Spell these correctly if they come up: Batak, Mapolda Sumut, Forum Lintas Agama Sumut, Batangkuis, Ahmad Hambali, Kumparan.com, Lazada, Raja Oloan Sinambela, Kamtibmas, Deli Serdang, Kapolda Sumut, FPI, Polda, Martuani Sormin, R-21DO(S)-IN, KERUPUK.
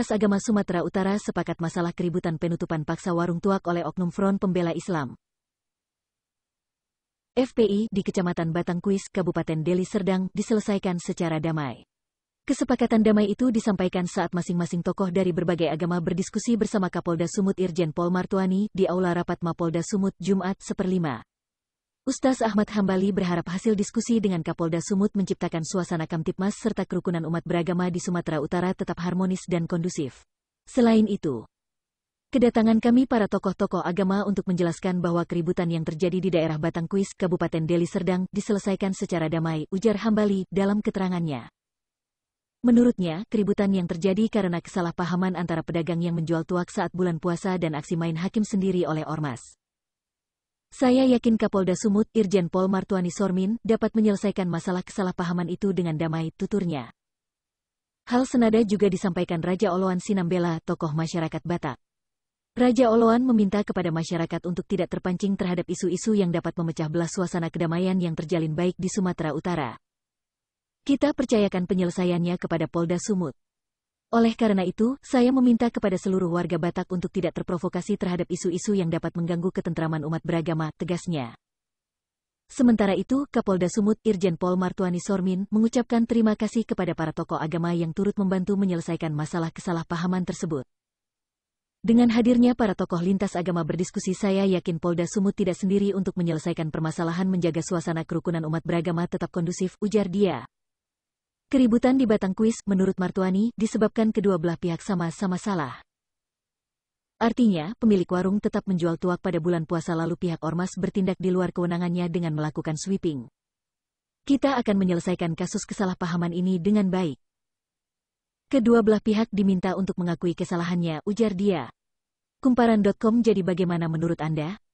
Lintas Agama Sumatera Utara sepakat masalah keributan penutupan paksa warung tuak oleh oknum Front Pembela Islam. FPI di Kecamatan Batangkuis, Kabupaten Deli Serdang, diselesaikan secara damai. Kesepakatan damai itu disampaikan saat masing-masing tokoh dari berbagai agama berdiskusi bersama Kapolda Sumut Irjen Pol Martuani di Aula Rapat Mapolda Sumut Jumat 1/5. Ustaz Ahmad Hambali berharap hasil diskusi dengan Kapolda Sumut menciptakan suasana Kamtibmas serta kerukunan umat beragama di Sumatera Utara tetap harmonis dan kondusif. Selain itu, kedatangan kami para tokoh-tokoh agama untuk menjelaskan bahwa keributan yang terjadi di daerah Batangkuis, Kabupaten Deli Serdang, diselesaikan secara damai, ujar Hambali dalam keterangannya. Menurutnya, keributan yang terjadi karena kesalahpahaman antara pedagang yang menjual tuak saat bulan puasa dan aksi main hakim sendiri oleh ormas. Saya yakin Kapolda Sumut, Irjen Pol Martuani Sormin, dapat menyelesaikan masalah kesalahpahaman itu dengan damai, tuturnya. Hal senada juga disampaikan Raja Oloan Sinambela, tokoh masyarakat Batak. Raja Oloan meminta kepada masyarakat untuk tidak terpancing terhadap isu-isu yang dapat memecah belah suasana kedamaian yang terjalin baik di Sumatera Utara. Kita percayakan penyelesaiannya kepada Polda Sumut. Oleh karena itu, saya meminta kepada seluruh warga Batak untuk tidak terprovokasi terhadap isu-isu yang dapat mengganggu ketentraman umat beragama, tegasnya. Sementara itu, Kapolda Sumut Irjen Pol Martuani Sormin mengucapkan terima kasih kepada para tokoh agama yang turut membantu menyelesaikan masalah kesalahpahaman tersebut. Dengan hadirnya para tokoh lintas agama berdiskusi, saya yakin Polda Sumut tidak sendiri untuk menyelesaikan permasalahan, menjaga suasana kerukunan umat beragama tetap kondusif, ujar dia. Keributan di Batangkuis, menurut Martuani, disebabkan kedua belah pihak sama-sama salah. Artinya, pemilik warung tetap menjual tuak pada bulan puasa lalu pihak ormas bertindak di luar kewenangannya dengan melakukan sweeping. Kita akan menyelesaikan kasus kesalahpahaman ini dengan baik. Kedua belah pihak diminta untuk mengakui kesalahannya, ujar dia. Kumparan.com. Jadi bagaimana menurut Anda?